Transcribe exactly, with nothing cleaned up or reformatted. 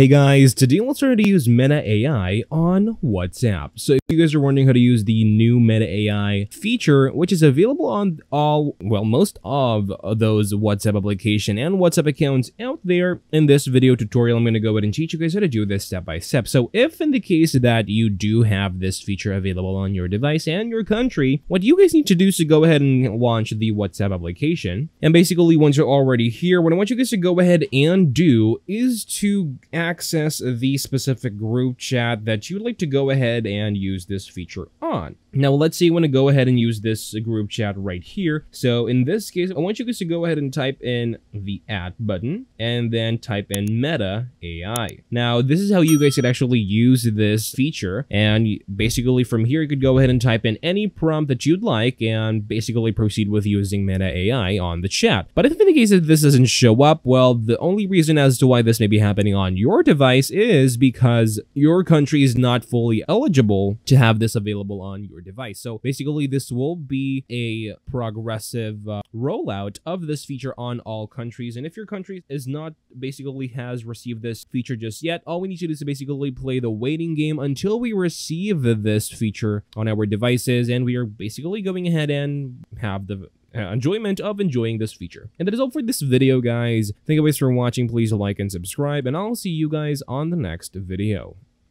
Hey guys, today let's learn how to use Meta A I on WhatsApp. So if you guys are wondering how to use the new Meta A I feature, which is available on all, well, most of those WhatsApp application and WhatsApp accounts out there, in this video tutorial, I'm going to go ahead and teach you guys how to do this step by step. So if in the case that you do have this feature available on your device and your country, what you guys need to do is to go ahead and launch the WhatsApp application. And basically, once you're already here, what I want you guys to go ahead and do is to act access the specific group chat that you'd like to go ahead and use this feature on. Now, let's say you want to go ahead and use this group chat right here. So in this case, I want you guys to go ahead and type in the at button and then type in Meta A I. Now, this is how you guys could actually use this feature. And basically from here, you could go ahead and type in any prompt that you'd like and basically proceed with using Meta A I on the chat. But if in the case that this doesn't show up, well, the only reason as to why this may be happening on your device is because your country is not fully eligible to have this available on your device. So basically, this will be a progressive uh, rollout of this feature on all countries. And if your country is not basically has received this feature just yet, all we need to do is to basically play the waiting game until we receive this feature on our devices. And we are basically going ahead and have the enjoyment of enjoying this feature. And that is all for this video, guys. Thank you guys for watching. Please like and subscribe, and I'll see you guys on the next video.